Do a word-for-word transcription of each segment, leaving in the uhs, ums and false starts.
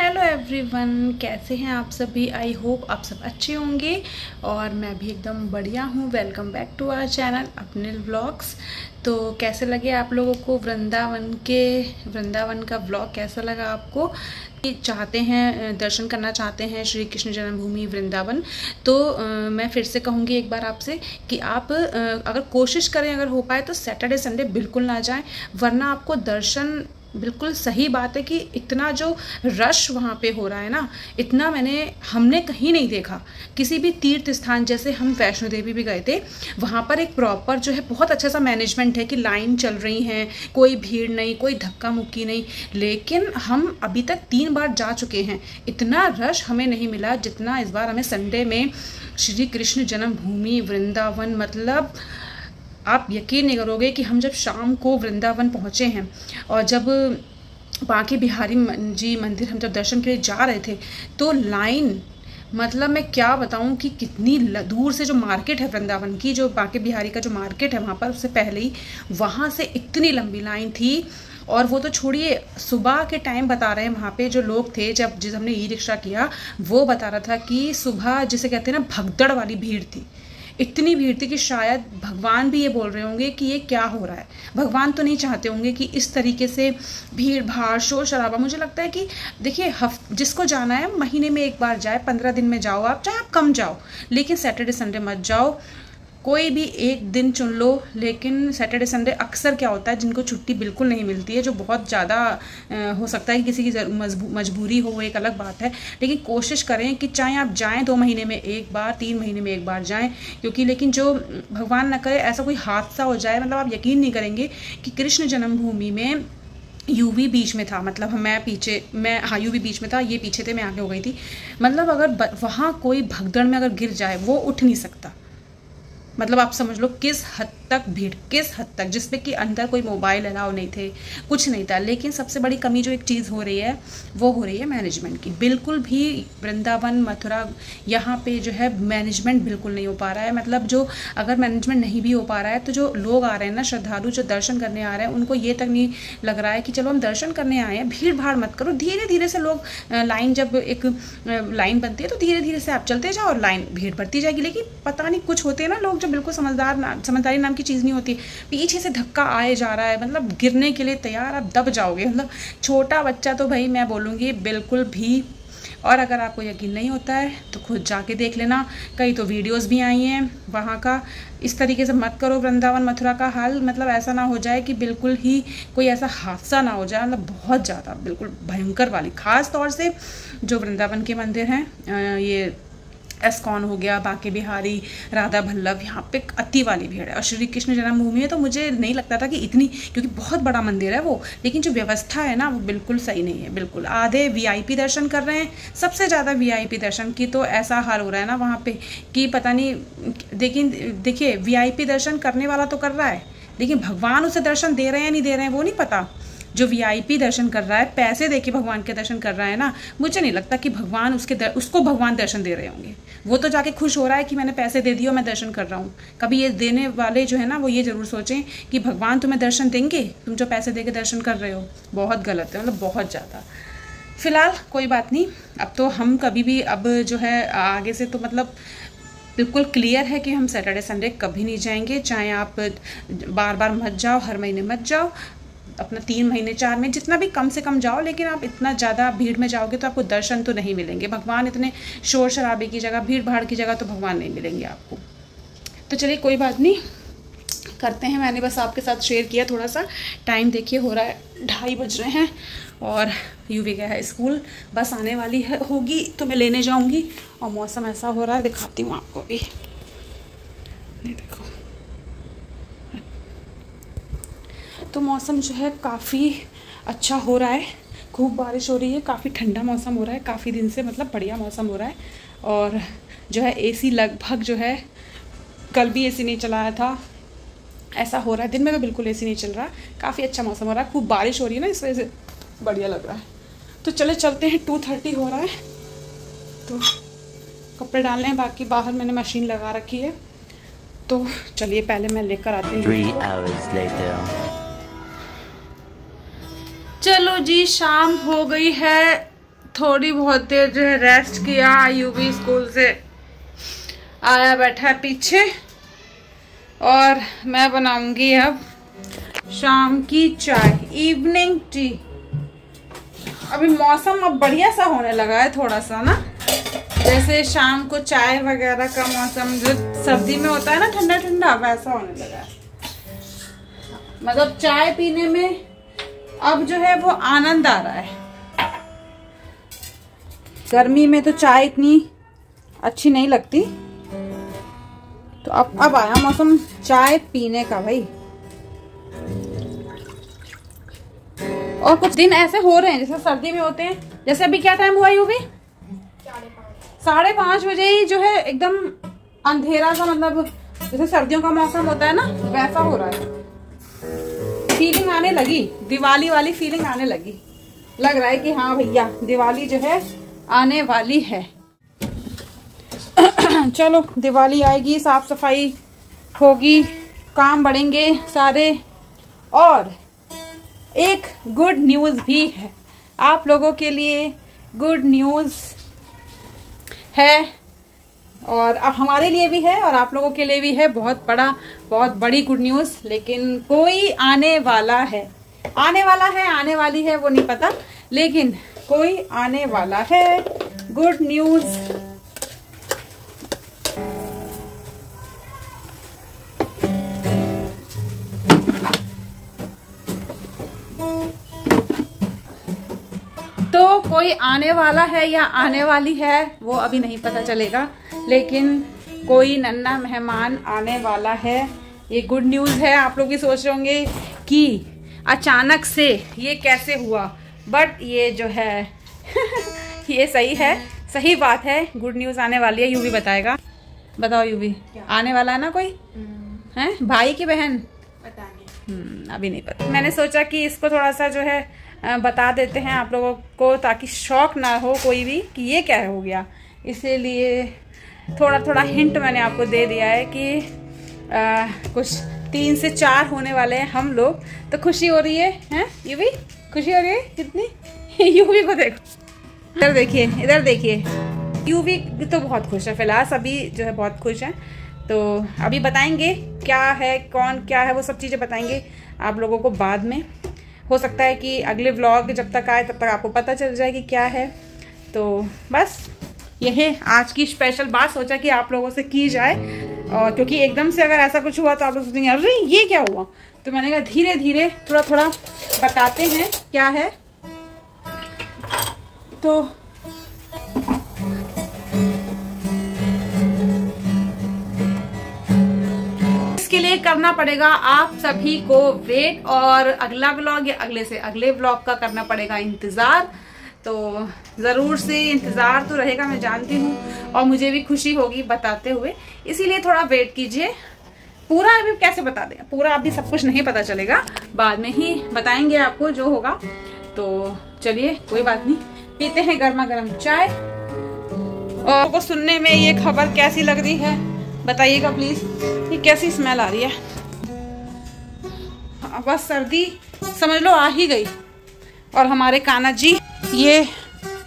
Hello everyone, कैसे हैं आप सभी। आई होप आप सब अच्छे होंगे और मैं भी एकदम बढ़िया हूँ। Welcome back to our channel अपने व्लॉग्स। तो कैसे लगे आप लोगों को वृंदावन के वृंदावन का व्लॉग कैसा लगा आपको। चाहते हैं दर्शन करना चाहते हैं श्री कृष्ण जन्मभूमि वृंदावन, तो आ, मैं फिर से कहूँगी एक बार आपसे कि आप आ, अगर कोशिश करें, अगर हो पाए तो सैटरडे संडे बिल्कुल ना जाएं, वरना आपको दर्शन। बिल्कुल सही बात है कि इतना जो रश वहाँ पे हो रहा है ना, इतना मैंने हमने कहीं नहीं देखा किसी भी तीर्थ स्थान। जैसे हम वैष्णो देवी भी गए थे, वहाँ पर एक प्रॉपर जो है बहुत अच्छा सा मैनेजमेंट है कि लाइन चल रही है, कोई भीड़ नहीं, कोई धक्का मुक्की नहीं। लेकिन हम अभी तक तीन बार जा चुके हैं, इतना रश हमें नहीं मिला जितना इस बार हमें संडे में श्री कृष्ण जन्मभूमि वृंदावन। मतलब आप यकीन नहीं करोगे कि हम जब शाम को वृंदावन पहुँचे हैं और जब बांके बिहारी जी मंदिर हम जब दर्शन के लिए जा रहे थे, तो लाइन, मतलब मैं क्या बताऊं कि कितनी दूर से जो मार्केट है वृंदावन की, जो बांके बिहारी का जो मार्केट है वहाँ पर, उससे पहले ही वहाँ से इतनी लंबी लाइन थी। और वो तो छोड़िए, सुबह के टाइम बता रहे हैं वहाँ पे जो लोग थे, जब जिस हमने ई रिक्शा किया वो बता रहा था कि सुबह जिसे कहते हैं ना भगदड़ वाली भीड़ थी, इतनी भीड़ थी कि शायद भगवान भी ये बोल रहे होंगे कि ये क्या हो रहा है। भगवान तो नहीं चाहते होंगे कि इस तरीके से भीड़ भाड़ शोर शराबा। मुझे लगता है कि देखिए, हफ्ते जिसको जाना है महीने में एक बार जाए, पंद्रह दिन में जाओ आप, चाहे आप कम जाओ, लेकिन सैटरडे संडे मत जाओ। कोई भी एक दिन चुन लो, लेकिन सैटरडे संडे अक्सर क्या होता है, जिनको छुट्टी बिल्कुल नहीं मिलती है, जो बहुत ज़्यादा हो सकता है कि किसी की मजबूरी हो, वो एक अलग बात है, लेकिन कोशिश करें कि चाहे आप जाएं दो महीने में एक बार, तीन महीने में एक बार जाएं। क्योंकि लेकिन जो भगवान ना करे ऐसा कोई हादसा हो जाए, मतलब आप यकीन नहीं करेंगे कि कृष्ण जन्मभूमि में यूवी बीच में था, मतलब मैं पीछे मैं हाँ यूवी बीच में था, ये पीछे थे, मैं आगे हो गई थी। मतलब अगर वहाँ कोई भगदड़ में अगर गिर जाए वो उठ नहीं सकता। मतलब आप समझ लो किस हद तक भीड़, किस हद तक, जिसपे कि अंदर कोई मोबाइल अलाउ नहीं थे, कुछ नहीं था। लेकिन सबसे बड़ी कमी जो एक चीज़ हो रही है वो हो रही है मैनेजमेंट की। बिल्कुल भी वृंदावन मथुरा यहाँ पे जो है मैनेजमेंट बिल्कुल नहीं हो पा रहा है। मतलब जो अगर मैनेजमेंट नहीं भी हो पा रहा है तो जो लोग आ रहे हैं ना, श्रद्धालु जो दर्शन करने आ रहे हैं, उनको ये तक नहीं लग रहा है कि चलो हम दर्शन करने आए हैं, भीड़ भाड़ मत करो। धीरे धीरे से लोग लाइन, जब एक लाइन बनती है तो धीरे धीरे से आप चलते जाओ और लाइन भीड़ बढ़ती जाएगी। लेकिन पता नहीं, कुछ होते हैं ना लोग जो बिल्कुल समझदार ना, समझदारी नाम की चीज़ नहीं होती, पीछे से धक्का आए जा रहा है, मतलब गिरने के लिए तैयार, आप दब जाओगे। मतलब छोटा बच्चा तो भाई मैं बोलूँगी बिल्कुल भी। और अगर आपको यकीन नहीं होता है तो खुद जाके देख लेना, कई तो वीडियोस भी आई हैं वहाँ का। इस तरीके से मत करो वृंदावन मथुरा का हाल, मतलब ऐसा ना हो जाए कि बिल्कुल ही कोई ऐसा हादसा ना हो जाए, मतलब बहुत ज़्यादा बिल्कुल भयंकर वाली। ख़ास तौर से जो वृंदावन के मंदिर हैं, ये एस्कॉन हो गया, बांके बिहारी, राधा वल्लभ, यहाँ पे अति वाली भीड़ है। और श्री कृष्ण जन्मभूमि है तो मुझे नहीं लगता था कि इतनी, क्योंकि बहुत बड़ा मंदिर है वो, लेकिन जो व्यवस्था है ना वो बिल्कुल सही नहीं है। बिल्कुल आधे वीआईपी दर्शन कर रहे हैं, सबसे ज़्यादा वीआईपी दर्शन की तो ऐसा हाल हो रहा है ना वहाँ पे कि पता नहीं। लेकिन देखिए, वीआईपी दर्शन करने वाला तो कर रहा है, लेकिन भगवान उसे दर्शन दे रहे हैं नहीं दे रहे हैं वो नहीं पता। जो वीआईपी दर्शन कर रहा है, पैसे देके भगवान के दर्शन कर रहा है ना, मुझे नहीं लगता कि भगवान उसके दर, उसको भगवान दर्शन दे रहे होंगे। वो तो जाके खुश हो रहा है कि मैंने पैसे दे दिए और मैं दर्शन कर रहा हूँ। कभी ये देने वाले जो है ना, वो ये जरूर सोचें कि भगवान तुम्हें दर्शन देंगे, तुम जो पैसे दे के दर्शन कर रहे हो। बहुत गलत है, मतलब बहुत ज़्यादा। फिलहाल कोई बात नहीं, अब तो हम कभी भी, अब जो है आगे से तो मतलब बिल्कुल क्लियर है कि हम सैटरडे संडे कभी नहीं जाएंगे। चाहे आप बार बार मत जाओ, हर महीने मत जाओ, अपना तीन महीने चार महीने जितना भी कम से कम जाओ। लेकिन आप इतना ज़्यादा भीड़ में जाओगे तो आपको दर्शन तो नहीं मिलेंगे भगवान। इतने शोर शराबे की जगह, भीड़ भाड़ की जगह तो भगवान नहीं मिलेंगे आपको। तो चलिए कोई बात नहीं, करते हैं। मैंने बस आपके साथ शेयर किया थोड़ा सा। टाइम देखिए हो रहा है, ढाई बज रहे हैं और यूवी गया है स्कूल, बस आने वाली है होगी तो मैं लेने जाऊँगी। और मौसम ऐसा हो रहा है, दिखाती हूँ आपको भी, नहीं देखो तो मौसम जो है काफ़ी अच्छा हो रहा है, खूब बारिश हो रही है, काफ़ी ठंडा मौसम हो रहा है काफ़ी दिन से, मतलब बढ़िया मौसम हो रहा है। और जो है एसी लगभग जो है, कल भी एसी नहीं चलाया था, ऐसा हो रहा है दिन में तो बिल्कुल एसी नहीं चल रहा। काफ़ी अच्छा मौसम हो रहा है, खूब बारिश हो रही है ना, इस वजह से बढ़िया लग रहा है। तो चले चलते हैं, टू थर्टी हो रहा है तो कपड़े डालने हैं, बाकी बाहर मैंने मशीन लगा रखी है। तो चलिए पहले मैं लेकर आती हूँ। चलो जी, शाम हो गई है थोड़ी बहुत देर जो है रेस्ट किया। आयुबी स्कूल से आया, बैठा है पीछे, और मैं बनाऊंगी अब शाम की चाय, इवनिंग टी। अभी मौसम अब बढ़िया सा होने लगा है थोड़ा सा ना, जैसे शाम को चाय वगैरह का मौसम जो सर्दी में होता है ना, ठंडा ठंडा, वैसा होने लगा है। मतलब चाय पीने में अब जो है वो आनंद आ रहा है। गर्मी में तो चाय इतनी अच्छी नहीं लगती, तो अब अब आया मौसम चाय पीने का भाई। और कुछ दिन ऐसे हो रहे हैं जैसे सर्दी में होते हैं। जैसे अभी क्या टाइम हुआ यूवी? साढ़े पाँच बजे ही जो है एकदम अंधेरा सा, मतलब जैसे सर्दियों का मौसम होता है ना, वैसा हो रहा है। फीलिंग आने लगी, दिवाली वाली फीलिंग आने लगी। लग रहा है कि हाँ भैया दिवाली जो है आने वाली है। चलो दिवाली आएगी, साफ सफाई होगी, काम बढ़ेंगे सारे। और एक गुड न्यूज़ भी है आप लोगों के लिए, गुड न्यूज़ है और अब हमारे लिए भी है और आप लोगों के लिए भी है। बहुत बड़ा, बहुत बड़ी गुड न्यूज़, लेकिन कोई आने वाला है, आने वाला है, आने वाली है वो नहीं पता, लेकिन कोई आने वाला है। गुड न्यूज़ तो कोई आने वाला है या आने वाली है वो अभी नहीं पता चलेगा, लेकिन कोई नन्ना मेहमान आने वाला है। ये गुड न्यूज़ है। आप लोग भी सोच रहे होंगे कि अचानक से ये कैसे हुआ, बट ये जो है ये सही है, सही बात है। गुड न्यूज़ आने वाली है, यूवी बताएगा। बताओ यूवी, आने वाला है ना कोई? हैं भाई की बहन? पता नहीं, अभी नहीं पता। मैंने सोचा कि इसको थोड़ा सा जो है बता देते हैं आप लोगों को, ताकि शौक ना हो कोई भी कि ये क्या हो गया। इसीलिए थोड़ा थोड़ा हिंट मैंने आपको दे दिया है कि आ, कुछ तीन से चार होने वाले हैं हम लोग, तो खुशी हो रही है। हैं यूवी, खुशी हो रही है कितनी? यूवी को देखो, इधर देखिए, इधर देखिए। यूवी तो बहुत खुश है फिलहाल, सभी जो है बहुत खुश हैं। तो अभी बताएंगे क्या है, कौन क्या है, वो सब चीज़ें बताएंगे आप लोगों को बाद में। हो सकता है कि अगले व्लॉग जब तक आए तब तक आपको पता चल जाए कि क्या है। तो बस यही आज की स्पेशल बात सोचा कि आप लोगों से की जाए, और क्योंकि एकदम से अगर ऐसा कुछ हुआ तो आप लोग सोचेंगे अरे ये क्या हुआ, तो मैंने कहा धीरे धीरे थोड़ा थोड़ा बताते हैं क्या है। तो इसके लिए करना पड़ेगा आप सभी को वेट, और अगला व्लॉग या अगले से अगले व्लॉग का करना पड़ेगा इंतज़ार। तो ज़रूर से इंतज़ार तो रहेगा, मैं जानती हूँ, और मुझे भी खुशी होगी बताते हुए, इसीलिए थोड़ा वेट कीजिए। पूरा अभी कैसे बता दें, पूरा अभी सब कुछ नहीं पता चलेगा, बाद में ही बताएंगे आपको जो होगा। तो चलिए कोई बात नहीं, पीते हैं गर्मा गर्म चाय। और को सुनने में ये खबर कैसी लग रही है बताइएगा प्लीज़, ये कैसी स्मेल आ रही है। बस सर्दी समझ लो आ ही गई। और हमारे कान्हा जी ये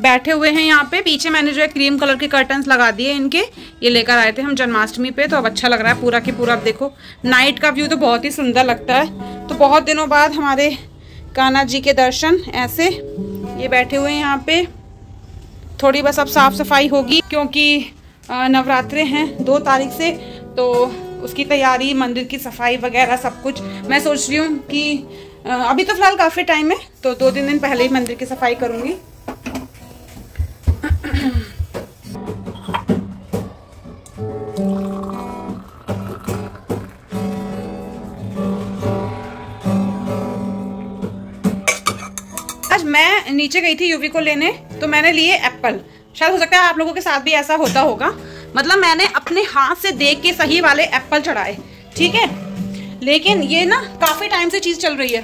बैठे हुए हैं यहाँ पे पीछे। मैंने जो है क्रीम कलर के कर्टन्स लगा दिए इनके, ये लेकर आए थे हम जन्माष्टमी पे, तो अब अच्छा लग रहा है पूरा के पूरा। अब देखो नाइट का व्यू तो बहुत ही सुंदर लगता है। तो बहुत दिनों बाद हमारे कान्हा जी के दर्शन। ऐसे ये बैठे हुए हैं यहाँ पे। थोड़ी बस अब साफ़ सफाई होगी, क्योंकि नवरात्रे हैं दो तारीख से, तो उसकी तैयारी, मंदिर की सफाई वगैरह सब कुछ। मैं सोच रही हूँ कि अभी तो फिलहाल काफ़ी टाइम है, तो दो तीन दिन पहले ही मंदिर की सफाई करूँगी। आज मैं नीचे गई थी यूवी को लेने, तो मैंने लिए एप्पल। शायद हो सकता है आप लोगों के साथ भी ऐसा होता होगा, मतलब मैंने अपने हाथ से देख के सही वाले एप्पल चढ़ाए, ठीक है। लेकिन ये ना काफ़ी टाइम से चीज़ चल रही है,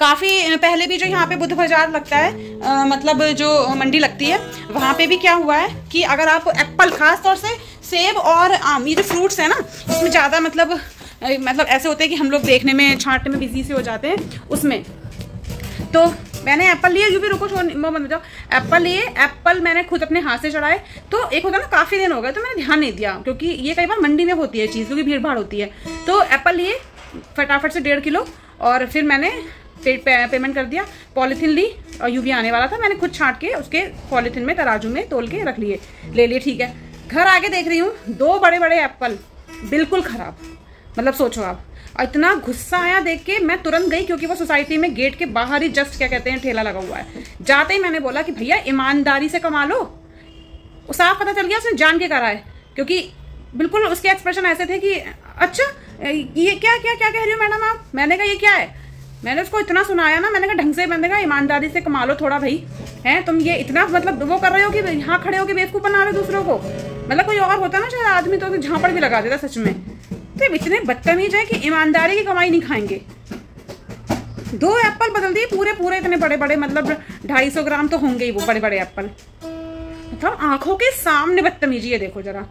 काफ़ी पहले भी जो यहाँ पे बुध बाजार लगता है, आ, मतलब जो मंडी लगती है, वहाँ पे भी क्या हुआ है कि अगर आप एप्पल, खास तौर से सेब और आम, ये जो फ्रूट्स हैं ना, इसमें ज़्यादा मतलब मतलब ऐसे होते हैं कि हम लोग देखने में, छांटने में बिजी से हो जाते हैं उसमें। तो मैंने एप्पल लिए, भी रुको मत जाओ, एप्पल लिए, एप्पल मैंने खुद अपने हाथ से चढ़ाए। तो एक होता ना, काफी दिन हो गए तो मैंने ध्यान नहीं दिया, क्योंकि ये कई बार मंडी में होती है चीज़, क्योंकि भीड़ भाड़ होती है। तो एप्पल लिए फटाफट से डेढ़ किलो और फिर मैंने पे, पे, पेमेंट कर दिया। पॉलीथीन ली और यूवी आने वाला था, मैंने खुद छाँट के उसके पॉलीथीन में तराजू में तोल के रख लिए, ले लिए। ठीक है, घर आके देख रही हूँ दो बड़े बड़े एप्पल बिल्कुल ख़राब, मतलब सोचो आप। इतना गुस्सा आया देख के, मैं तुरंत गई, क्योंकि वो सोसाइटी में गेट के बाहर ही जस्ट क्या कहते हैं ठेला लगा हुआ है। जाते ही मैंने बोला कि भैया ईमानदारी से कमा लो। साफ पता चल गया उसने जान के करा है, क्योंकि बिल्कुल उसके एक्सप्रेशन ऐसे थे कि अच्छा ये क्या क्या क्या कह रही हो मैडम आप। मैंने कहा ये क्या है, मैंने उसको इतना सुनाया ना, मैंने कहा ढंग से बंदे का ईमानदारी से कमा लो थोड़ा भाई, हैं तुम ये इतना मतलब वो कर रहे हो कि यहाँ खड़े हो के बेवकूफ़ बना रहे हो दूसरों को। मतलब कोई और होता ना शायद आदमी तो झांपड़ भी लगा देता सच में। तो इतने बदतमीज है कि ईमानदारी की कमाई नहीं खाएंगे। दो एप्पल बदल दिए पूरे पूरे, इतने बड़े बड़े, मतलब ढाई सौ ग्राम तो होंगे ही वो बड़े बड़े एप्पल, मतलब आंखों के सामने बदतमीजी है। देखो जरा,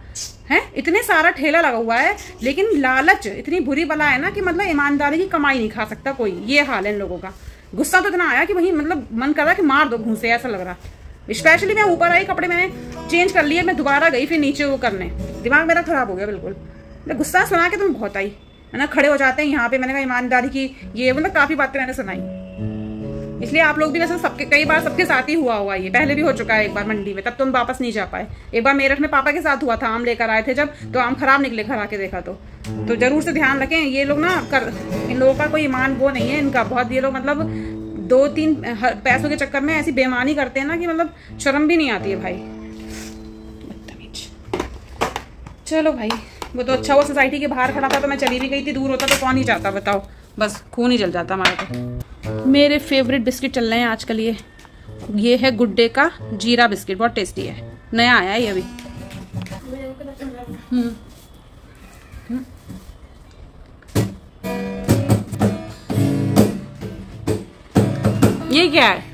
हैं इतने सारा ठेला लगा हुआ है, लेकिन लालच इतनी बुरी बला है ना कि मतलब ईमानदारी की कमाई नहीं खा सकता कोई। ये हाल है इन लोगों का। गुस्सा तो इतना आया कि वही मतलब मन कर रहा कि मार दो घूंसे, ऐसा लग रहा। स्पेशली मैं ऊपर आई, कपड़े मैंने चेंज कर लिए, मैं दोबारा गई फिर नीचे वो करने, दिमाग मेरा खराब हो गया बिल्कुल। मैं गुस्सा सुना के तुम बहुत आई है ना, खड़े हो जाते हैं यहाँ पे। मैंने कहा ईमानदारी की ये मतलब काफ़ी बातें मैंने सुनाई, इसलिए आप लोग भी वैसे सबके कई बार सबके साथ ही हुआ हुआ ये पहले भी हो चुका है। एक बार मंडी में, तब तुम वापस नहीं जा पाए। एक बार मेरठ में पापा के साथ हुआ था, आम लेकर आए थे जब, तो आम खराब निकले, घर आके देखा। तो तो जरूर से ध्यान रखें ये लोग ना कर, इन लोगों का कोई ईमान वो नहीं है इनका बहुत। ये लोग मतलब दो तीन पैसों के चक्कर में ऐसी बेईमानी करते हैं ना कि मतलब शर्म भी नहीं आती है भाई, बदतमीज। चलो भाई, वो तो अच्छा वो सोसाइटी के बाहर खड़ा था तो मैं चली भी गई थी, दूर होता तो कौन ही जाता बताओ, बस खून ही जल जाता हमारा तो। मेरे फेवरेट बिस्किट चल रहे हैं आजकल ये ये है गुड डे का जीरा बिस्किट, बहुत टेस्टी है, नया आया है ये अभी। हम्म ये क्या है,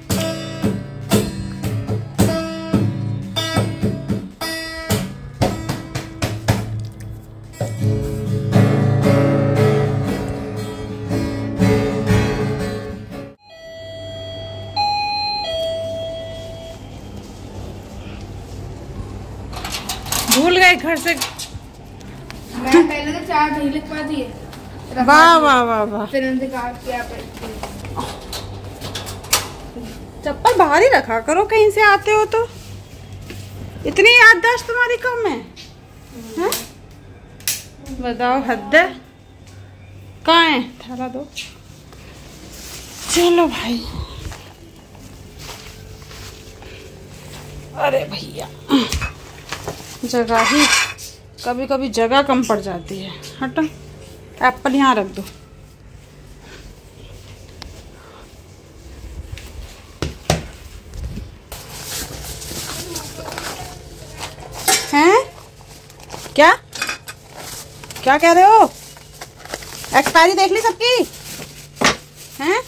भूल गए घर से। मैं पहले तो चार दही लिखवा दिए, वाह वाह वाह वाह, फिर उन्होंने कहा क्या चप्पल बाहर ही रखा करो कहीं से आते हो तो। इतनी याददाश्त तुम्हारी कम है, है? बताओ हद है, कहाँ है थैला दो। चलो भाई, अरे भैया जगह ही कभी कभी जगह कम पड़ जाती है। हट, एप्पल यहाँ रख दो। हैं क्या क्या कह रहे हो, एक्सपायरी देख ली सबकी हैं।